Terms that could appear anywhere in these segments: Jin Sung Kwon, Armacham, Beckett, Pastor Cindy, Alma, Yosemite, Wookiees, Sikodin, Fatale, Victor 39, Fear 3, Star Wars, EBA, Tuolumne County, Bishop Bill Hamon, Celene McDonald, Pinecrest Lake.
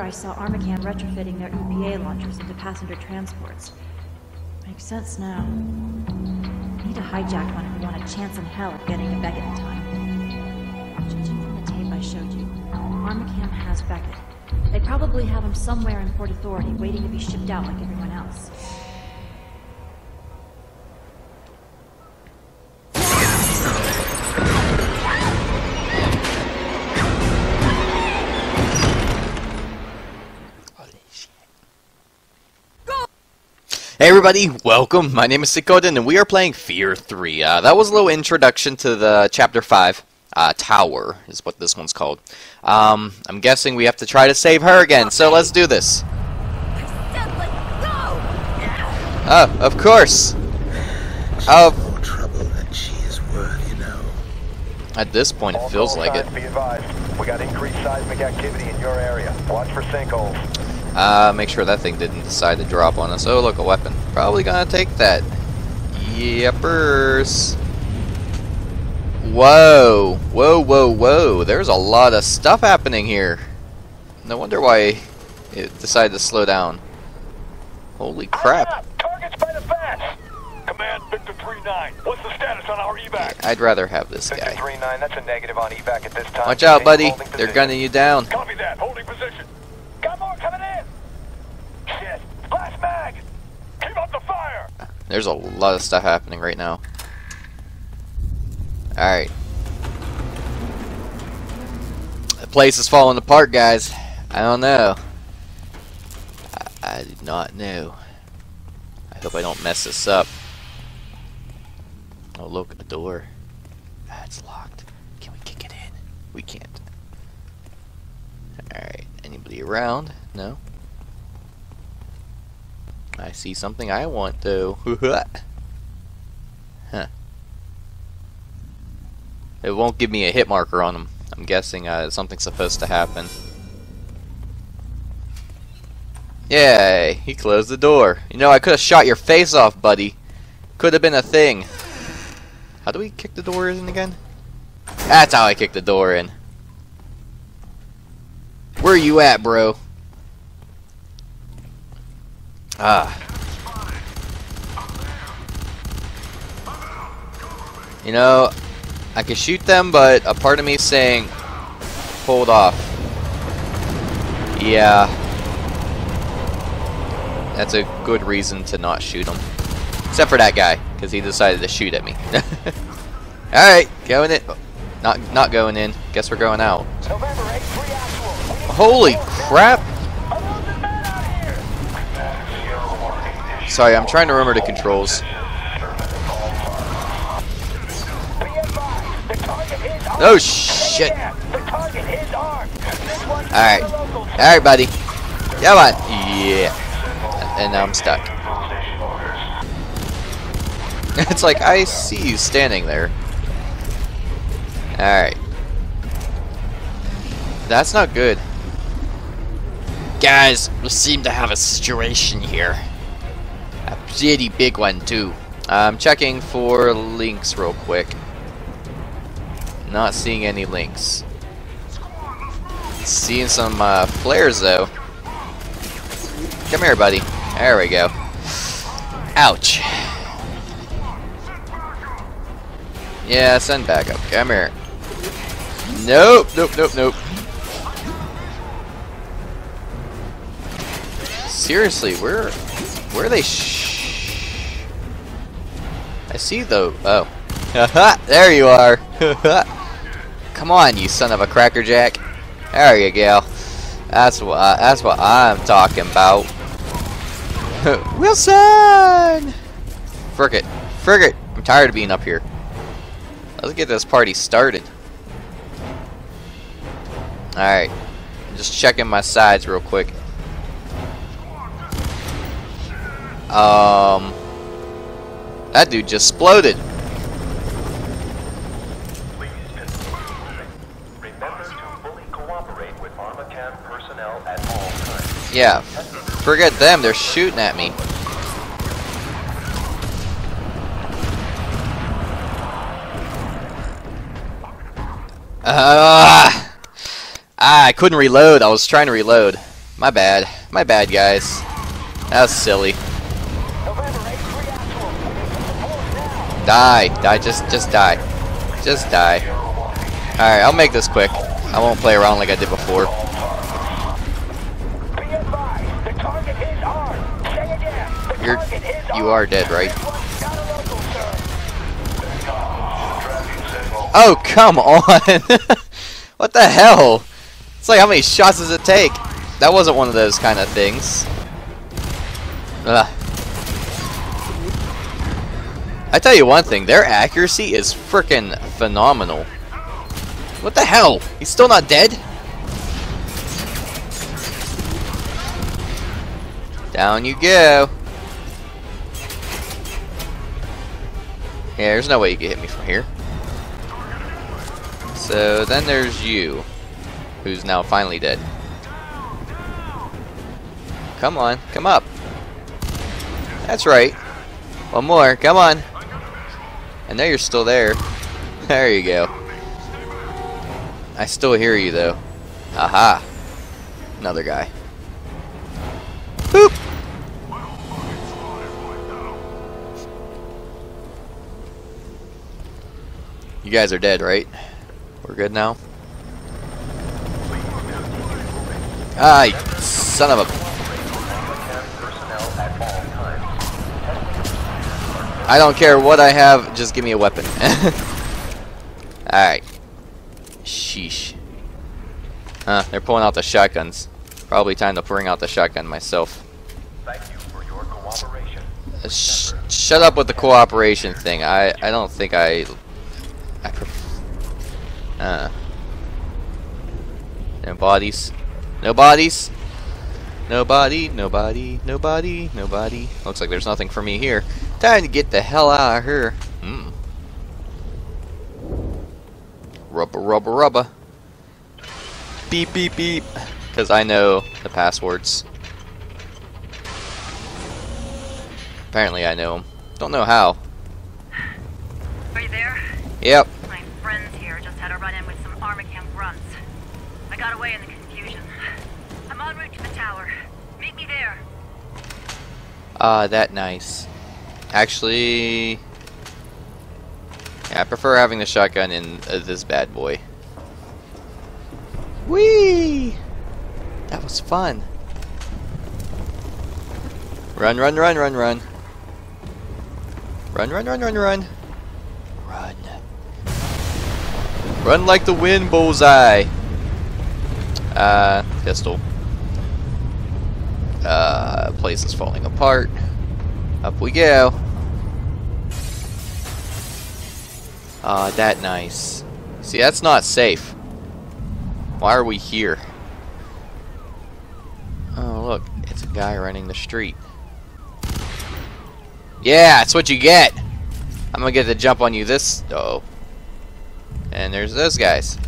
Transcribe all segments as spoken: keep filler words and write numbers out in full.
later, I saw Armacham retrofitting their E B A launchers into passenger transports. Makes sense now. I need to hijack one if we want a chance in hell of getting it back in time. Judging from the tape I showed you, Armacham has Beckett. They probably have him somewhere in Port Authority, waiting to be shipped out like everyone else. Hey everybody, welcome. My name is Sikodin and we are playing Fear three. Uh, that was a little introduction to the Chapter five. Uh, Tower is what this one's called. Um, I'm guessing we have to try to save her again, so let's do this. Oh, of course. Oh. At this point, it feels like it. We got increased seismic activity in your area. Watch for sinkholes. Uh, make sure that thing didn't decide to drop on us. Oh, look, a weapon. Probably gonna take that. Yepers. Whoa. Whoa, whoa, whoa. There's a lot of stuff happening here. No wonder why it decided to slow down. Holy crap. Target's by the best. Command Victor three nine. What's the status on our evac? I'd rather have this guy. Victor three nine, that's a negative on evac at this time. Watch out, buddy. They're gunning you down. Copy that. Holding position. Got more coming in. Shit. Last mag. Keep up the fire. There's a lot of stuff happening right now. Alright. The place is falling apart, guys. I don't know. I, I did not know. I hope I don't mess this up. Oh, look at the door. Ah, it's locked. Can we kick it in? We can't. Alright. Anybody around? No. I see something I want to. Huh. It won't give me a hit marker on them. I'm guessing uh, something's supposed to happen. Yay! He closed the door. You know, I could have shot your face off, buddy. Could have been a thing. How do we kick the door in again? That's how I kick the door in. Where are you at, bro? Ah. You know, I can shoot them, but a part of me is saying, hold off. Yeah. That's a good reason to not shoot them. Except for that guy, because he decided to shoot at me. Alright, going in. Not, not going in. Guess we're going out. Holy crap! Sorry, I'm trying to remember the controls. Oh shit! Alright. Alright, buddy. Come on. Yeah. And now I'm stuck. It's like, I see you standing there. Alright. That's not good. Guys, we seem to have a situation here. A pretty big one, too. I'm checking for links real quick. Not seeing any links. Seeing some uh, flares, though. Come here, buddy. There we go. Ouch. Yeah, send back up. Come here. Nope, nope, nope, nope. Seriously, where, where are they? Sh I see though. Oh, there you are. Come on, you son of a crackerjack. There you go. That's what. I, that's what I'm talking about. Wilson. Frick it. Frick it. I'm tired of being up here. Let's get this party started. All right. I'm just checking my sides real quick. Um, that dude just exploded. Remember to fully cooperate with Armacham personnel at all times. Yeah, forget them, they're shooting at me. Uh, I couldn't reload, I was trying to reload. My bad. My bad, guys. That was silly. Die. Die. Just just die. Just die. Alright, I'll make this quick. I won't play around like I did before. You're, you are dead, right? Oh, come on! What the hell? It's like, how many shots does it take? That wasn't one of those kind of things. Ugh. I tell you one thing, their accuracy is frickin' phenomenal. What the hell? He's still not dead? Down you go. Yeah, there's no way you could hit me from here. So then there's you, who's now finally dead. Come on, come up. That's right. One more, come on. I know you're still there. There you go. I still hear you though. Aha. Another guy. Boop. You guys are dead, right? We're good now? Ah, you son of a... I don't care what I have, just give me a weapon. Alright. Sheesh. Huh, they're pulling out the shotguns. Probably time to bring out the shotgun myself. Thank you for your cooperation. Uh, sh shut up with the cooperation thing. I, I don't think I... I Uh. No bodies. No bodies. Nobody, nobody, nobody, nobody. Looks like there's nothing for me here. Time to get the hell out of here. Mm. Rubba, rubba, rubba. Beep, beep, beep. Because I know the passwords. Apparently I know them. Don't know how. Are you there? Yep. My friends here just had a run-in with some Armacham grunts. I got away in the confusion. I'm en route to the tower. Meet me there. Ah, uh, that nice. Actually, yeah, I prefer having the shotgun in uh, this bad boy. Whee! That was fun. Run, run, run, run, run. Run, run, run, run, run. Run. Run like the wind, bullseye. Uh, pistol. Uh, place is falling apart. Up we go. Ah, uh, that nice. See, that's not safe. Why are we here? Oh, look. It's a guy running the street. Yeah, that's what you get. I'm gonna get to jump on you this... Uh-oh. And there's those guys.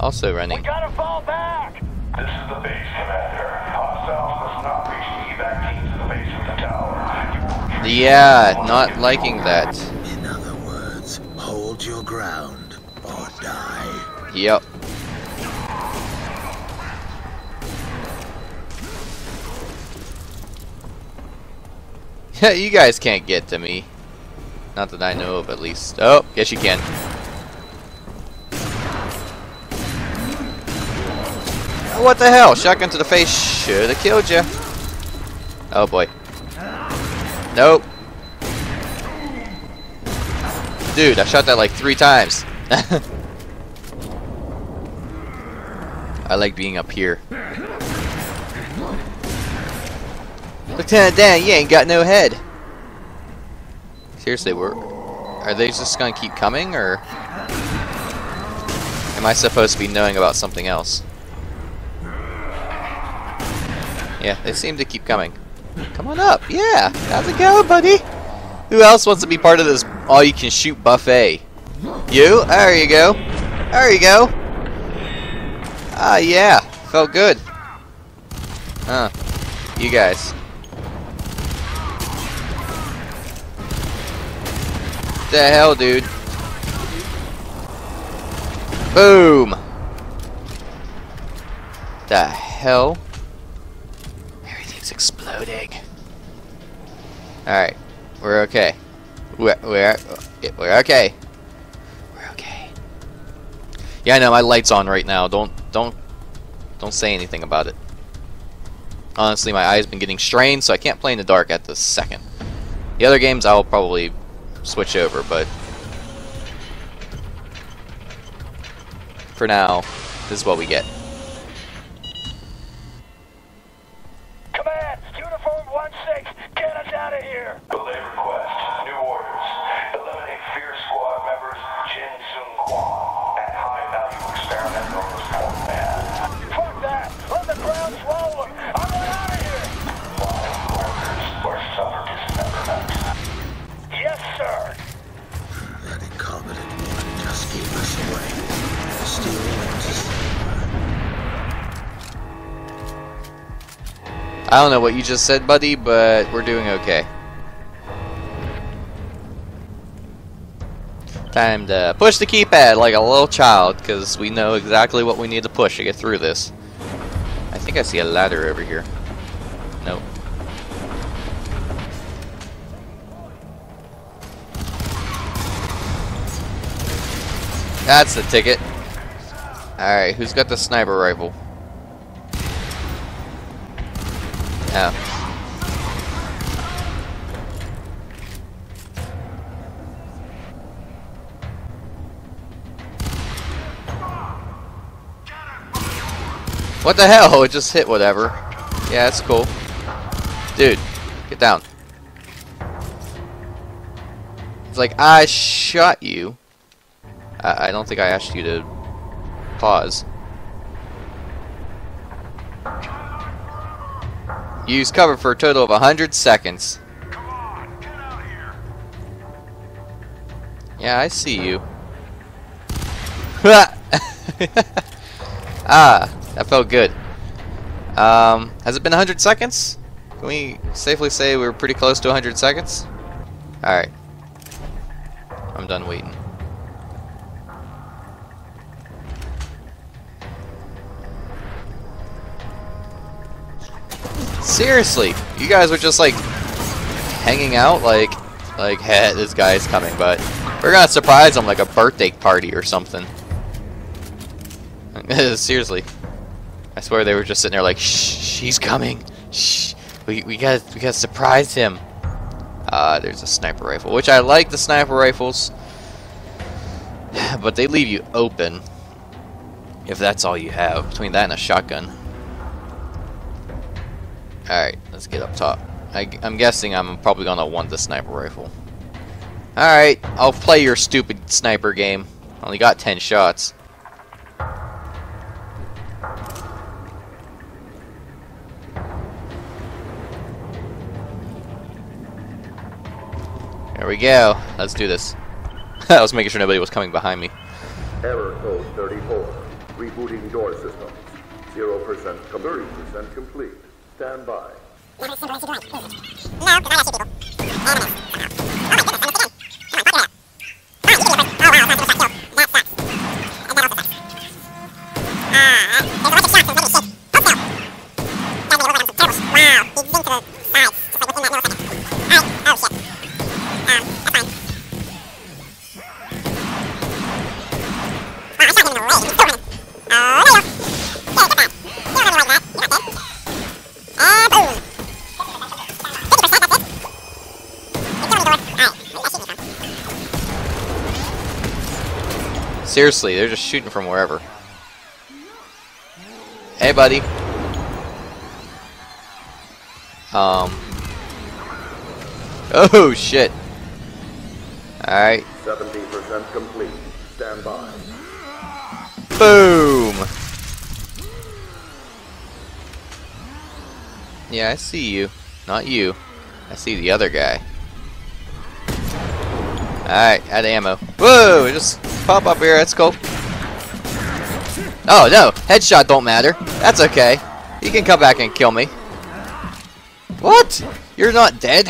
Also running. We gotta fall back! This is the base, Commander. Hostiles must not reach the evac teams in the base of the tower. Yeah, not liking that. In other words, hold your ground or die. Yep. Yeah, you guys can't get to me. Not that I know of, at least. Oh, yes you can. What the hell? Shotgun to the face should have killed you. Oh boy. Nope. Dude, I shot that like three times. I like being up here. Lieutenant Dan, you ain't got no head. Seriously, we're... Are they just gonna keep coming, or... Am I supposed to be knowing about something else? Yeah, they seem to keep coming. Come on up, yeah. How's it going, buddy? Who else wants to be part of this all-you-can-shoot buffet? You? There you go. There you go. Ah, yeah. Felt good. Huh. You guys. What the hell, dude? Boom. The hell? loading. Alright. We're okay. We're, we're, we're okay. We're okay. Yeah, I know, my light's on right now. Don't, don't, don't say anything about it. Honestly, my eye's been getting strained, so I can't play in the dark at the second. The other games, I'll probably switch over, but for now, this is what we get. Command, Uniform one six, get us out of here! Delay request, new orders. Eliminate Fear Squad members Jin Sung Kwon at high-value experimental response man. Fuck that! Let the ground swallow them! I'm out of here! Five orders or suffer dismemberment. Yes, sir! That incompetent one just gave us away. I don't know what you just said, buddy, but we're doing okay. Time to push the keypad like a little child, because we know exactly what we need to push to get through this. I think I see a ladder over here. Nope. That's the ticket. Alright, who's got the sniper rifle? Oh. What the hell? It just hit whatever. Yeah, that's cool. Dude, get down. It's like, I shot you. I, I don't think I asked you to pause. Use cover for a total of one hundred seconds. Come on, get out here. Yeah, I see you. Ah, that felt good. Um, has it been one hundred seconds? Can we safely say we were pretty close to one hundred seconds? Alright. I'm done waiting. Seriously, you guys were just like hanging out, like, like, hey, this guy's coming, but we're gonna surprise him like a birthday party or something. Seriously, I swear they were just sitting there like, shh, he's coming. Shh, we we gotta we gotta surprise him. Ah, uh, there's a sniper rifle, which I like the sniper rifles, but they leave you open if that's all you have between that and a shotgun. Alright, let's get up top. I, I'm guessing I'm probably gonna want the sniper rifle. Alright, I'll play your stupid sniper game. I only got ten shots. There we go. Let's do this. I was making sure nobody was coming behind me. Error code thirty-four. Rebooting door systems. zero percent complete. thirty percent complete. Stand by. Now, can I actually do it? No, because I actually do. Seriously, they're just shooting from wherever. Hey, buddy. Um. Oh shit. All right. Seventy percent complete. Stand by. Boom. Yeah, I see you. Not you. I see the other guy. All right, out of ammo. Whoa! Just. Pop up here, that's cool. Oh no, headshot don't matter. That's okay. You can come back and kill me. What? You're not dead?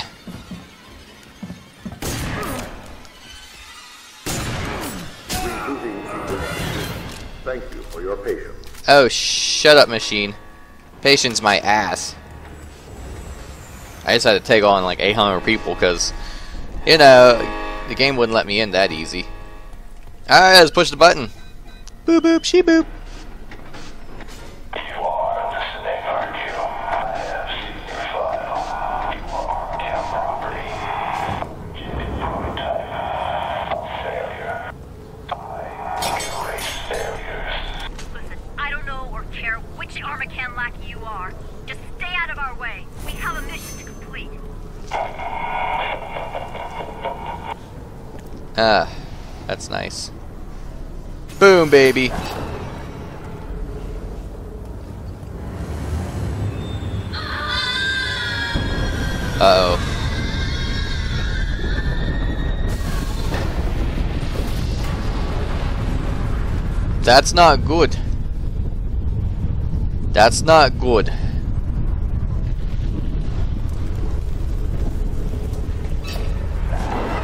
Thank you for your patience. Oh, shut up, machine. Patience my ass. I just had to take on like eight hundred people because, you know, the game wouldn't let me in that easy. Alright, let's push the button. Boop boop, she boop. Ah, that's nice. Boom, baby. Uh-oh. That's not good. That's not good.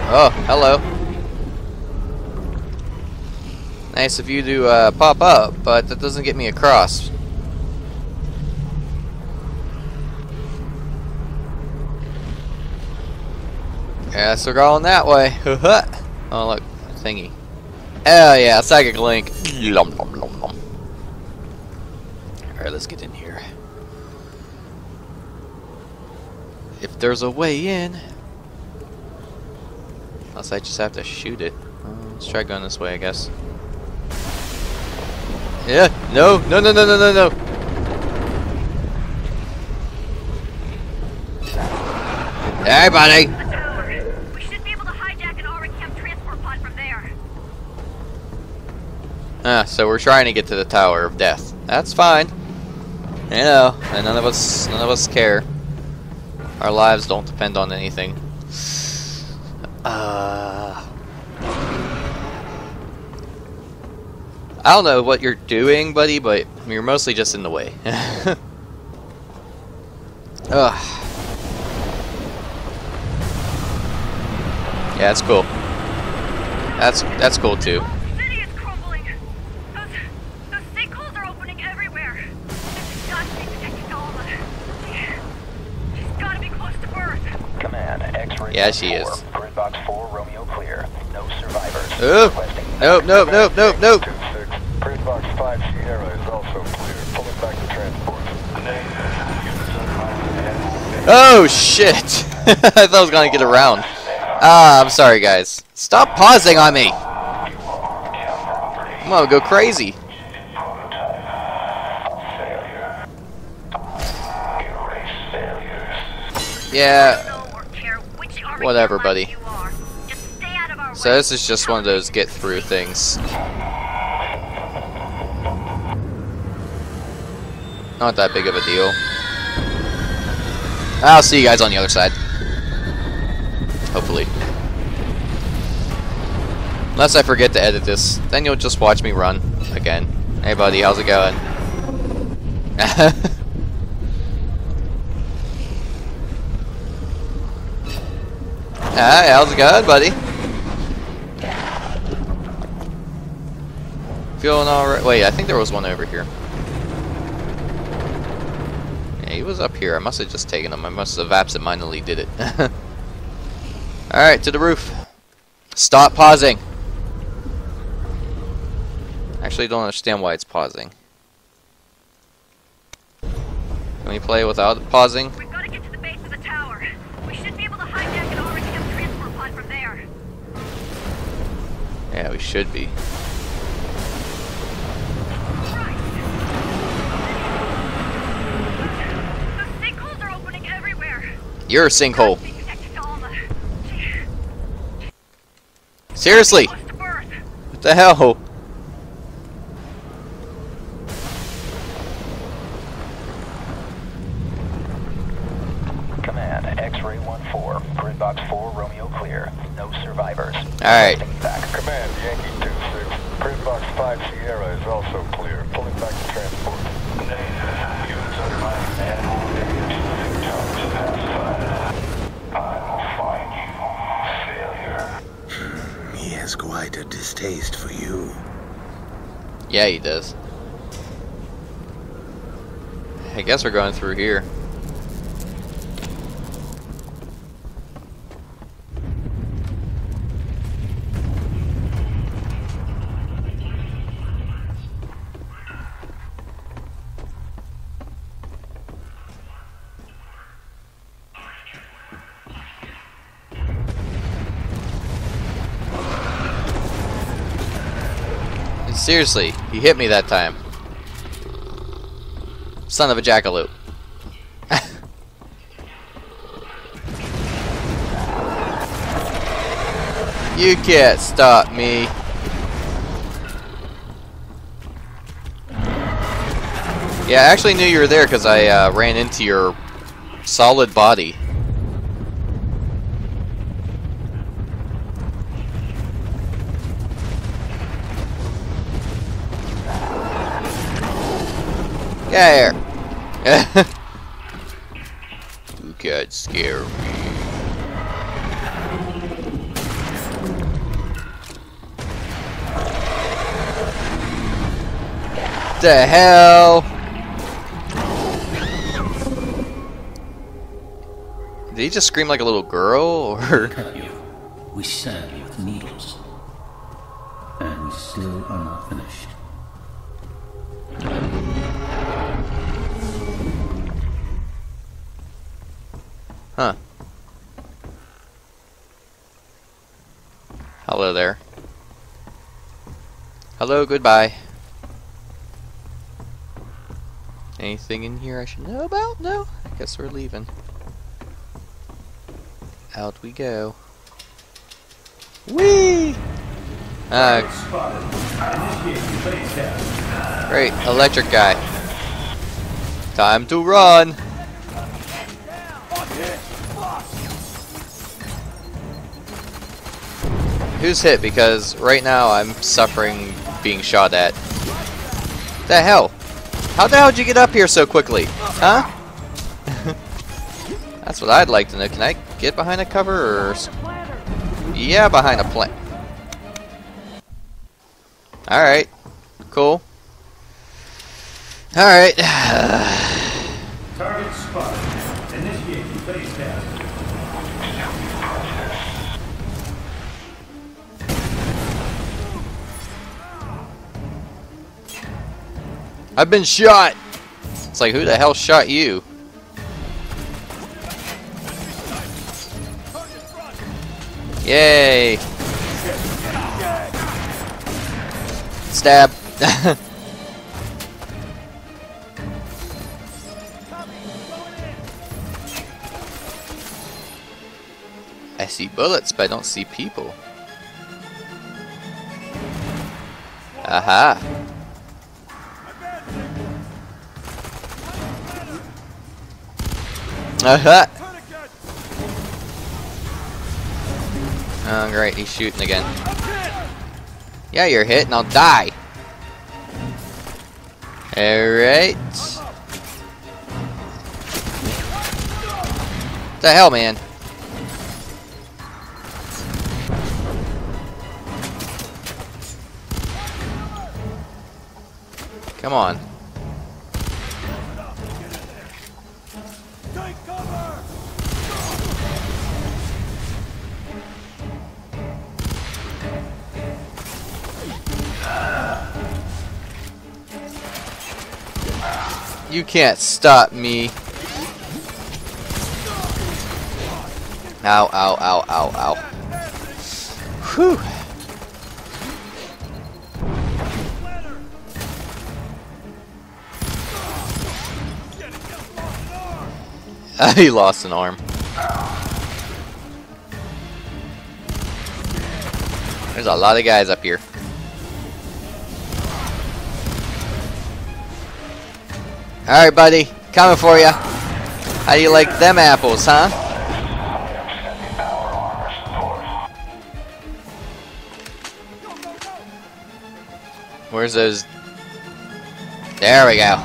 Oh, hello. Nice of you to uh, pop up, but that doesn't get me across. Guess we're going that way. Oh look, thingy. Oh yeah, psychic link. Alright, let's get in here. If there's a way in. Unless I just have to shoot it. Let's try going this way, I guess. Yeah, no, no, no, no, no, no, no. Hey, buddy. We should be able to hijack an Armacham transport pod from there. Ah, so we're trying to get to the Tower of Death. That's fine. You know, and none of us, none of us care. Our lives don't depend on anything. Uh. I don't know what you're doing, buddy, but you're mostly just in the way. Ugh. Yeah, that's cool. That's that's cool too. The city is crumbling. Those, those sinkholes are opening everywhere. This goddamn technology. She's gotta be close to Earth. Command, X-ray. Yeah, she is. Grid box four, Romeo clear. No survivors. Ooh. Nope, nope, nope, nope, nope. Oh shit! I thought I was gonna get around. Ah, I'm sorry guys. Stop pausing on me! I'm gonna go crazy. Yeah. Whatever, buddy. So this is just one of those get through things. Not that big of a deal. I'll see you guys on the other side. Hopefully. Unless I forget to edit this, then you'll just watch me run again. Hey buddy, how's it going? Hey, how's it going, buddy? Feeling alright? Wait, I think there was one over here. He was up here. I must have just taken him. I must have absentmindedly did it. Alright, to the roof. Stop pausing. Actually, don't understand why it's pausing. Can we play without pausing? We've got to get to the base of the tower. We should be able to hijack an Armacham transport pod from there. Yeah, we should be. You're a sinkhole. Seriously? What the hell? Command, X-ray one four, grid box four, Romeo clear. No survivors. Alright. Command, Yankee two six, grid box five, Sierra is also clear. Pulling back to transport. Units under my command. Quite a distaste for you. Yeah, he does. I guess we're going through here. Seriously, he hit me that time. Son of a jackalope. You can't stop me. Yeah, I actually knew you were there because I uh, ran into your solid body. Get out of here. You can't scare me. The hell? Did he just scream like a little girl, or? We serve you with needles, and we still are not finished. Huh? Hello there. Hello, goodbye. Anything in here I should know about? No. I guess we're leaving. Out we go. Whee! Uh, great, electric guy. Time to run! Who's hit? Because right now I'm suffering being shot at. The hell? How the hell did you get up here so quickly? Huh? That's what I'd like to know. Can I get behind a cover or... Yeah, behind a plant. Alright. Cool. Alright. Target spotted. Initiating phase down. I've been shot! It's like, who the hell shot you? Yay! Stab! I see bullets, but I don't see people. Aha! Aha! Oh great, he's shooting again. Yeah, you're hit and I'll die. Alright. What the hell, man? Come on. You can't stop me. Ow, ow, ow, ow, ow. Whew. He lost an arm. There's a lot of guys up here. Alright, buddy. Coming for ya. How do you like them apples, huh? Where's those? There we go.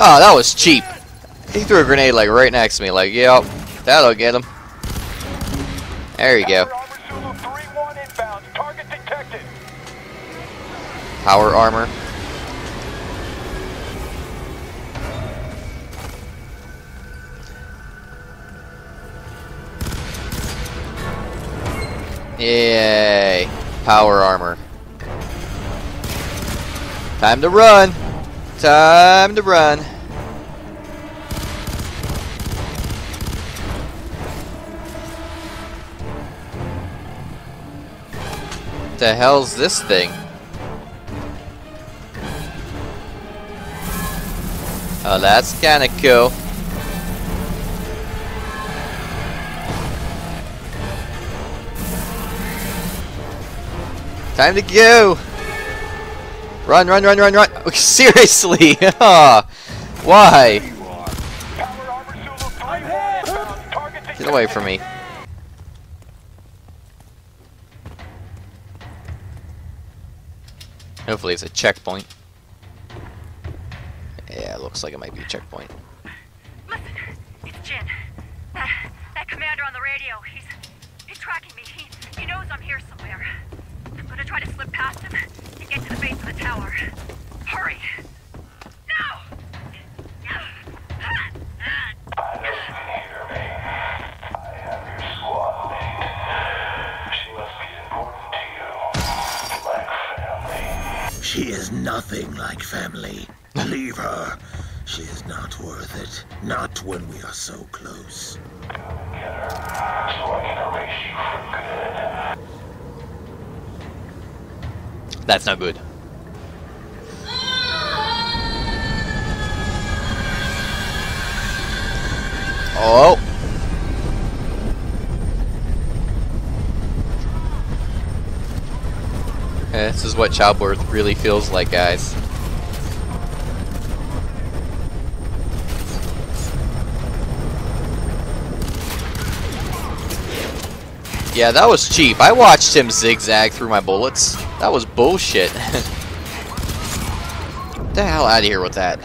Oh, that was cheap. He threw a grenade like right next to me. Like, yep, that'll get him. There you go. Power armor. Yay. Power armor. Time to run. Time to run. What the hell's this thing? Oh, that's kinda cool. Time to go! Run, run, run, run, run! Oh, seriously! Why? Get away from me. Hopefully it's a checkpoint. Yeah, it looks like it might be a checkpoint. Listen, it's Jin. That, that commander on the radio, he's, he's tracking me. He, he knows I'm here somewhere. I'm gonna try to slip past him and get to the base of the tower. Hurry! No! I listen here, baby. I have your squad mate. She must be important to you, like family. She is nothing like family. Leave her. She is not worth it. Not when we are so close. Come and get her, so I can erase you for good. That's not good. Oh. Yeah, this is what childbirth really feels like, guys. Yeah, that was cheap. I watched him zigzag through my bullets. That was bullshit. Get the hell out of here with that.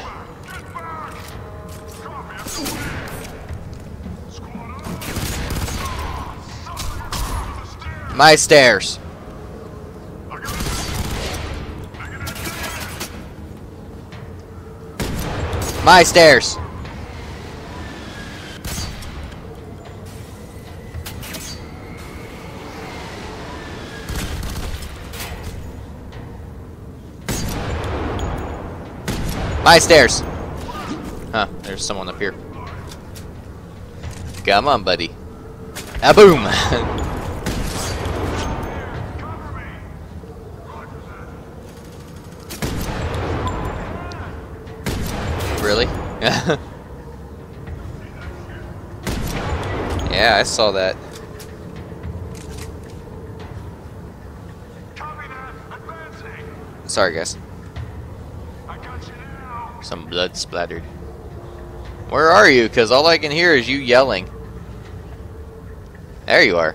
My stairs. My stairs. My stairs! Huh, there's someone up here. Come on, buddy. Ah, boom! Really? Yeah, I saw that. Sorry, guys. Some blood splattered. Where are you? Because all I can hear is you yelling. There you are.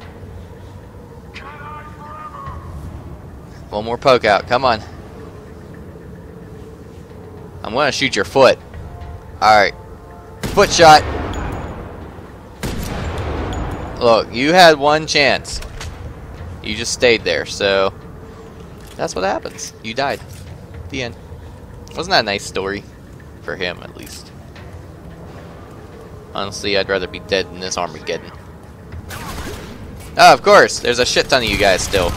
One more poke out. Come on. I'm going to shoot your foot. Alright. Foot shot. Look, you had one chance. You just stayed there. So, that's what happens. You died. The end. Wasn't that a nice story? For him, at least. Honestly, I'd rather be dead than this Armageddon. Oh, of course! There's a shit ton of you guys still.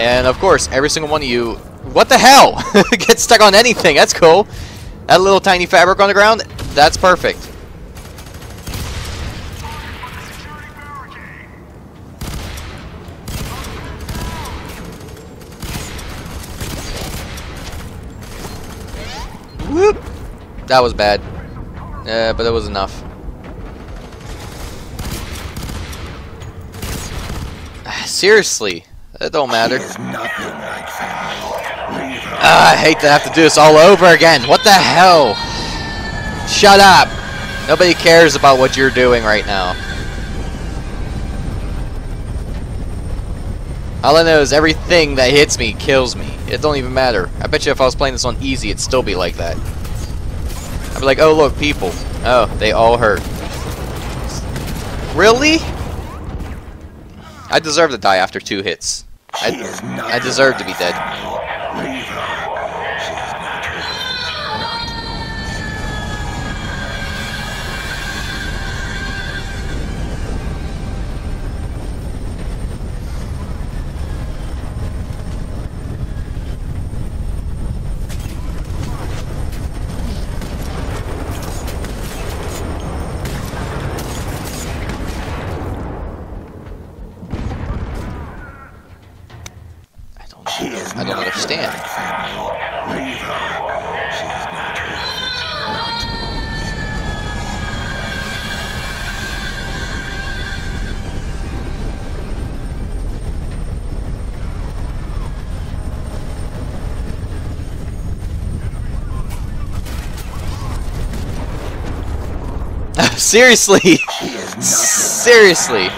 And, of course, every single one of you... What the hell? Get stuck on anything! That's cool! That little tiny fabric on the ground? That's perfect. Whoop! That was bad. Uh, but it was enough. Seriously, that don't matter. Ah, I hate to have to do this all over again. What the hell? Shut up! Nobody cares about what you're doing right now. All I know is everything that hits me kills me. It don't even matter. I bet you if I was playing this on easy, it'd still be like that. I'd be like, oh look, people. Oh, they all hurt. Really? I deserve to die after two hits. I, I deserve to be dead. understand. Leave her. She's not worth it. Seriously. Seriously.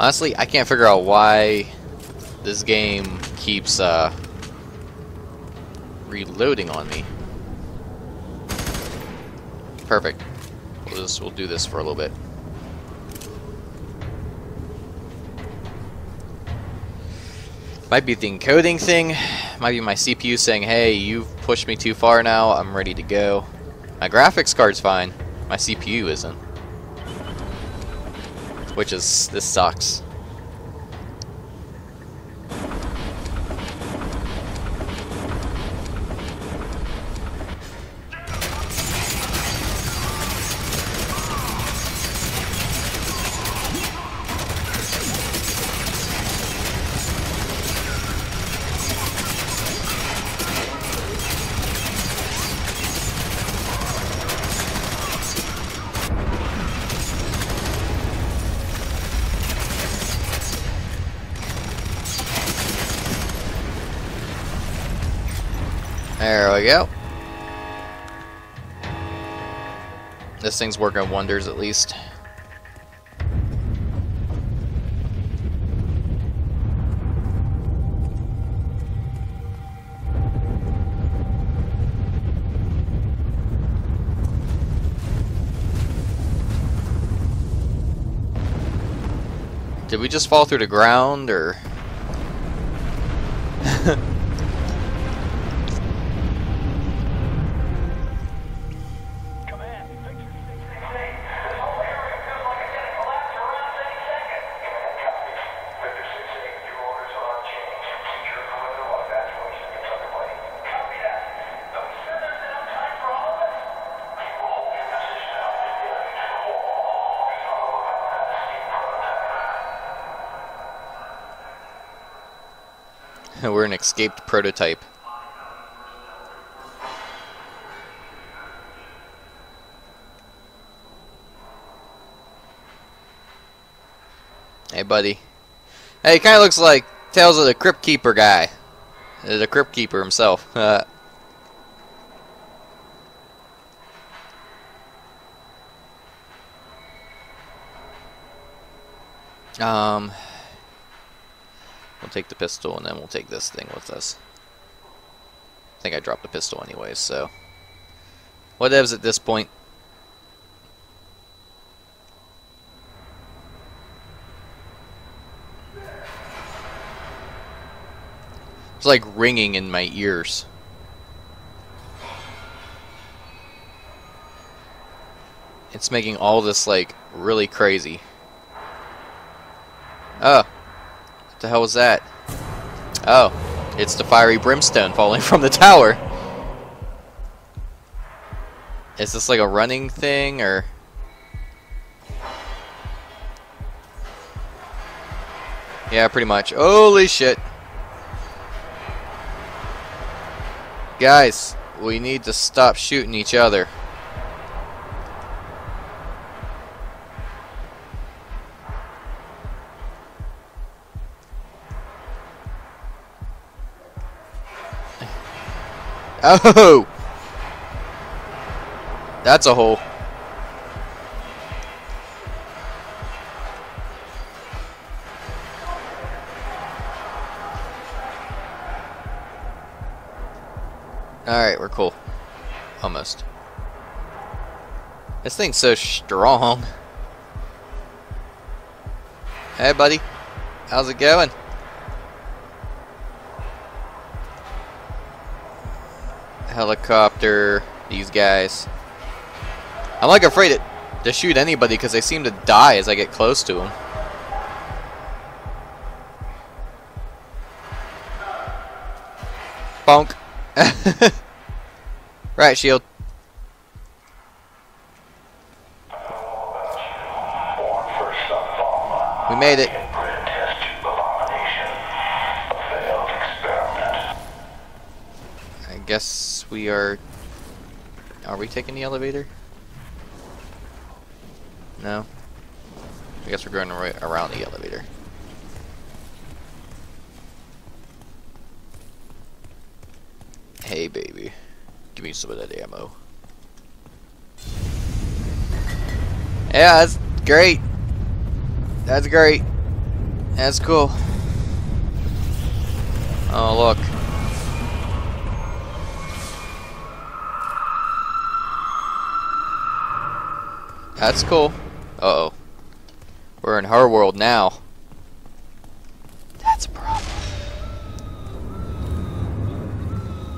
Honestly, I can't figure out why this game keeps uh, reloading on me. Perfect. We'll just we'll do this for a little bit. Might be the encoding thing. Might be my C P U saying, "Hey, you've pushed me too far now. I'm ready to go." My graphics card's fine. My C P U isn't. Which is, this sucks. There we go. This thing's working wonders, at least. Did we just fall through the ground, or...? We're an escaped prototype. Hey, buddy. Hey, he kind of looks like Tales of the Crypt Keeper guy. The Crypt Keeper himself. Um, we'll take the pistol, and then we'll take this thing with us. I think I dropped the pistol anyway, so whatevs at this point. It's like ringing in my ears. It's making all this like really crazy. Oh, what the hell was that? Oh, it's the fiery brimstone falling from the tower. Is this like a running thing or? Yeah, pretty much. Holy shit. Guys, we need to stop shooting each other. Oh! That's a hole. Alright, we're cool. Almost. This thing's so strong. Hey, buddy. How's it going? Helicopter, these guys. I'm like afraid to, to shoot anybody because they seem to die as I get close to them. Bonk. Right, shield. We made it. I guess we are... Are we taking the elevator? No. I guess we're going right around the elevator. Hey, baby. Give me some of that ammo. Yeah, that's great. That's great. That's cool. Oh, look. That's cool. Uh-oh. We're in her world now. That's a problem.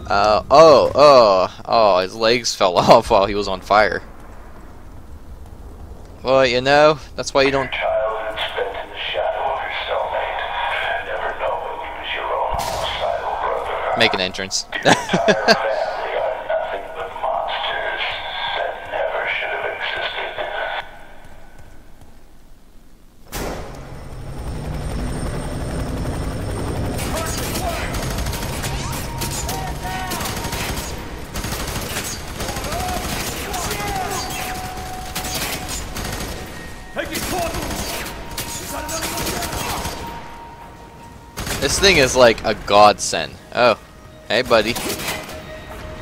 Uh, oh, oh, oh, his legs fell off while he was on fire. Well, you know, that's why you don't... Your childhood spent in the shadow of your cellmate, never knowing he was your own homicidal brother. Make an entrance. Your entire family are nothing but monsters that never should have existed. This thing is like a godsend. Oh, hey, buddy.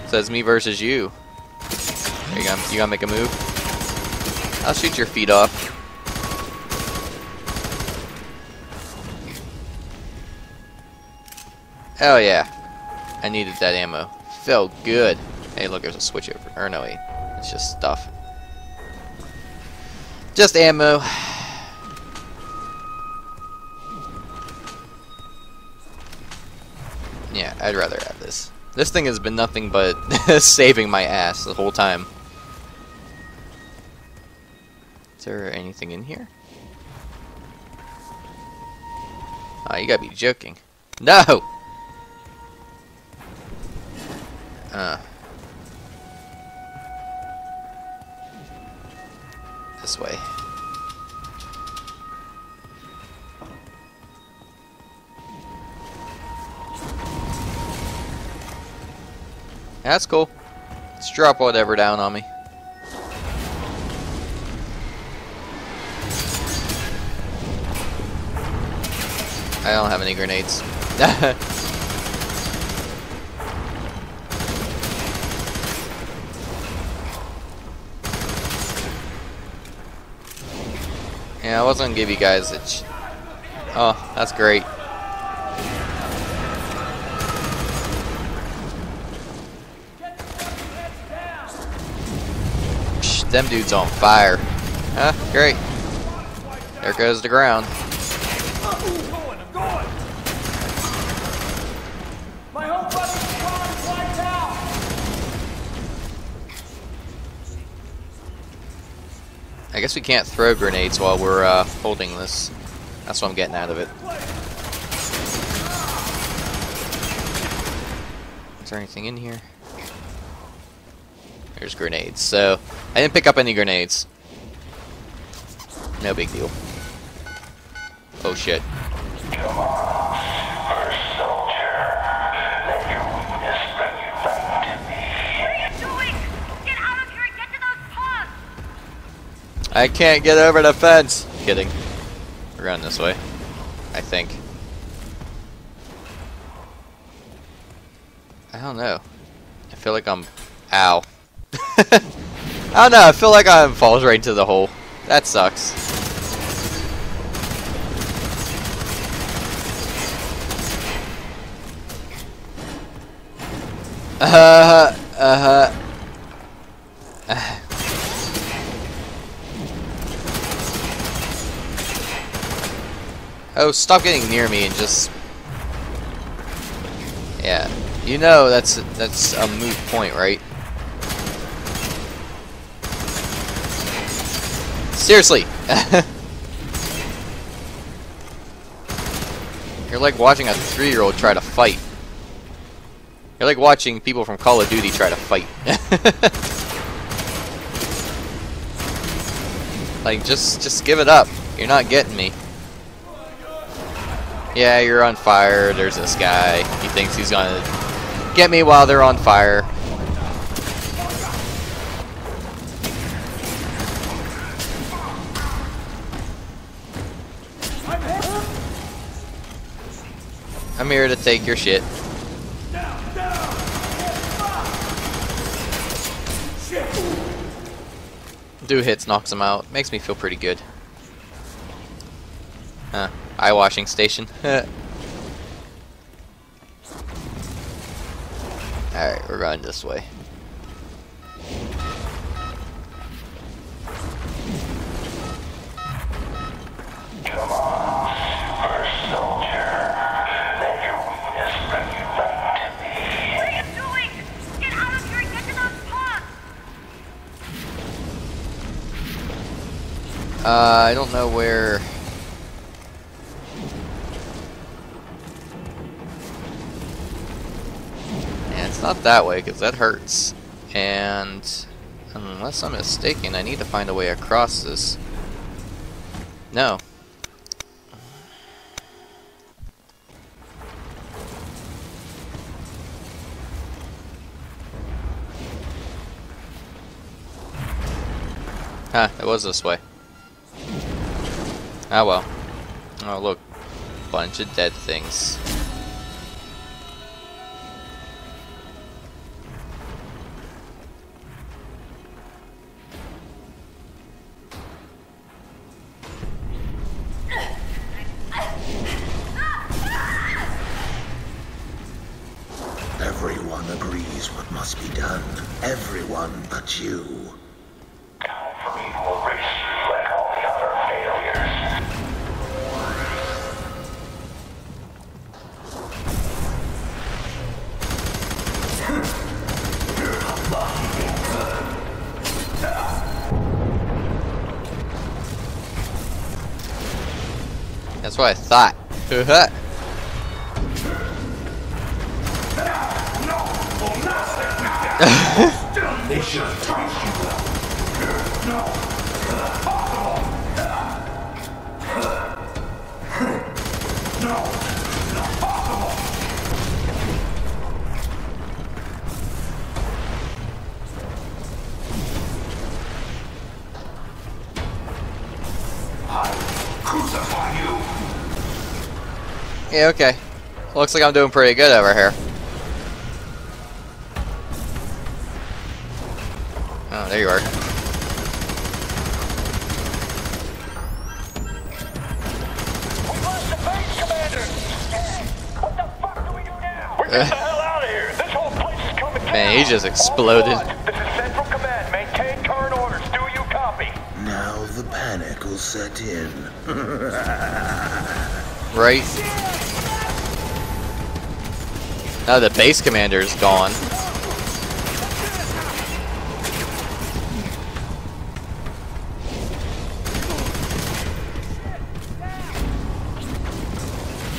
Says me versus you. There you go. You gotta make a move. I'll shoot your feet off. Oh yeah, I needed that ammo. Felt good. Hey, look, there's a switch over. Or no, wait, it's just stuff. Just ammo. Yeah, I'd rather have this. This thing has been nothing but saving my ass the whole time. Is there anything in here? Oh, you gotta be joking. No! Uh. This way. That's cool. Let's drop whatever down on me. I don't have any grenades. Yeah, I wasn't gonna give you guys a ch Oh, that's great. Psh, them dudes on fire. Huh? Great. There goes the ground. I guess we can't throw grenades while we're uh, holding this. That's what I'm getting out of it. Is there anything in here? There's grenades. So, I didn't pick up any grenades. No big deal. Oh shit. Come on, first soldier. Let your weakness bring you back to me. What are you doing? Get out of here and get to those pods! I can't get over the fence. Kidding. We're going this way, I think. I don't know. I feel like I'm... Ow. I don't know, I feel like I falls right into the hole. That sucks. Uh-huh, uh-huh. Uh. Oh, stop getting near me and just... Yeah, you know that's, that's a moot point, right? Seriously! You're like watching a three-year-old try to fight. You're like watching people from Call of Duty try to fight. Like, just, just give it up. You're not getting me. Yeah, you're on fire. There's this guy. He thinks he's gonna get me while they're on fire. I'm here to take your shit. Do hits, knocks him out. Makes me feel pretty good. Huh. Eye washing station. Alright, we're going this way. Come on, first soldier. Uh, I don't know where. And it's not that way because that hurts. And unless I'm mistaken, I need to find a way across this. No. Huh, it was this way. Ah well. Oh look, bunch of dead things. Everyone agrees what must be done. Everyone but you. That's what I thought. Yeah, okay. Looks like I'm doing pretty good over here. Oh, there you are. Close the Get the hell out of here. This whole place is coming down. Man, he just exploded. This is central command. Maintain current orders. Do you copy? Now the panic will set in. Right. Now the base commander is gone.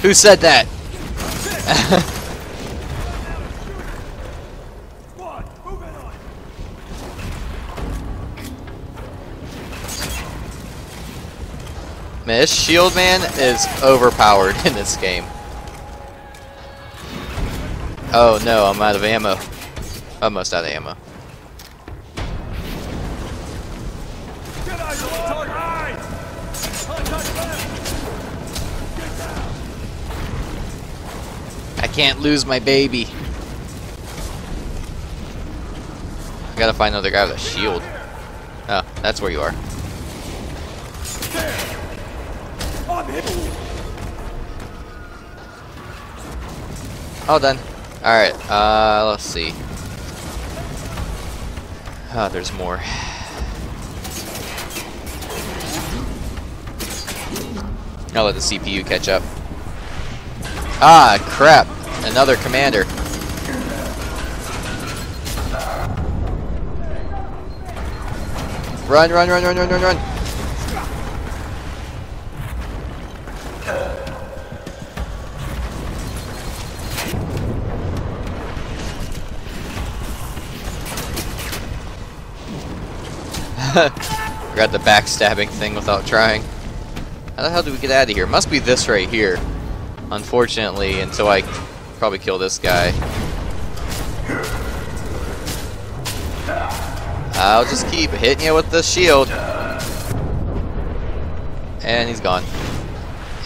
Who said that? Man, this shield man is overpowered in this game. Oh no, I'm out of ammo. Almost out of ammo. Can't lose my baby. I gotta find another guy with a shield. Oh, that's where you are. All done. Alright, uh, let's see. Oh, there's more. I'll let the C P U catch up. Ah, crap. Another commander. Run, run, run, run, run, run, run. Got the backstabbing thing without trying. How the hell do we get out of here? Must be this right here. Unfortunately, until I probably kill this guy. I'll just keep hitting you with the shield. And he's gone.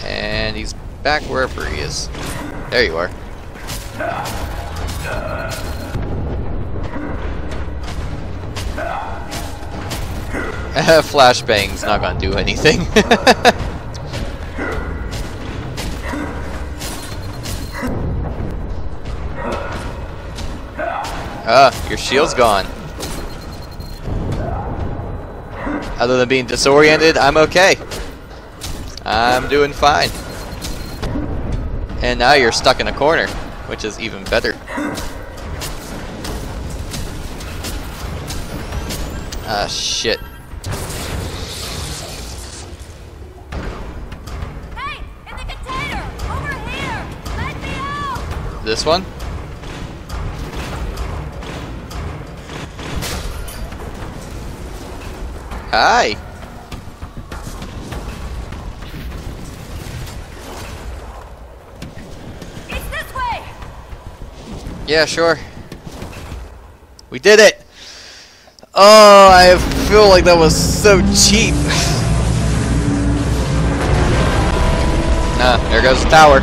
And he's back wherever he is. There you are. Flashbang's not gonna do anything. Ah, your shield's gone. Other than being disoriented, I'm okay. I'm doing fine. And now you're stuck in a corner, which is even better. Ah, shit. Hey, it's a container! Over here! Let me out! This one? Hi. It's this way. Yeah, sure. We did it. Oh, I feel like that was so cheap. Ah, there goes the tower.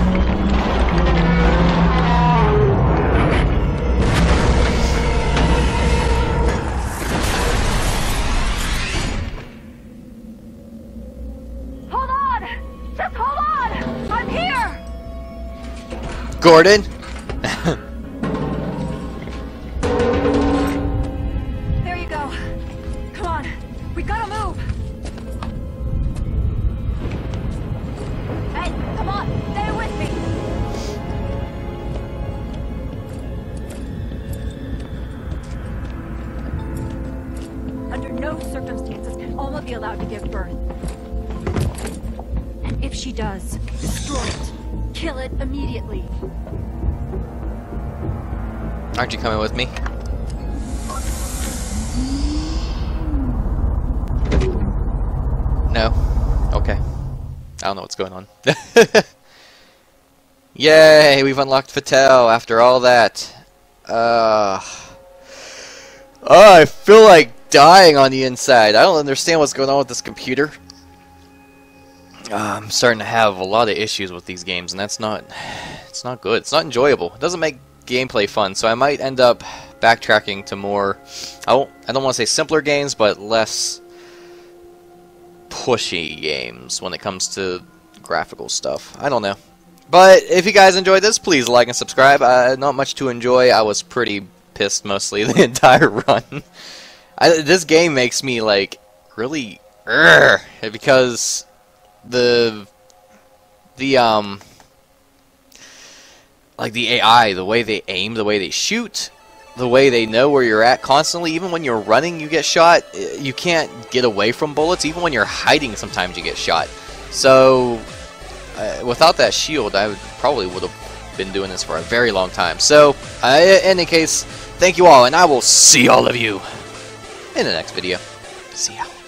Gordon? There you go. Come on. We gotta move. Hey, come on. Stay with me. Under no circumstances can Alma be allowed to give birth. And if she does, destroy it. Kill it immediately. Aren't you coming with me? No. Okay. I don't know what's going on. Yay! We've unlocked Fatale after all that. Uh, oh, I feel like dying on the inside. I don't understand what's going on with this computer. Uh, I'm starting to have a lot of issues with these games, and that's not, it's not good. It's not enjoyable. It doesn't make gameplay fun, so I might end up backtracking to more, I, won't, I don't want to say simpler games, but less pushy games when it comes to graphical stuff. I don't know. But if you guys enjoyed this, please like and subscribe. Uh, not much to enjoy. I was pretty pissed mostly the entire run. I, this game makes me like really uh, because the the um like the A I, the way they aim, the way they shoot, the way they know where you're at constantly. Even when you're running, you get shot. You can't get away from bullets. Even when you're hiding, sometimes you get shot. So Uh, without that shield, I would, probably would have been doing this for a very long time. So, uh, in any case, thank you all, and I will see all of you in the next video. See ya.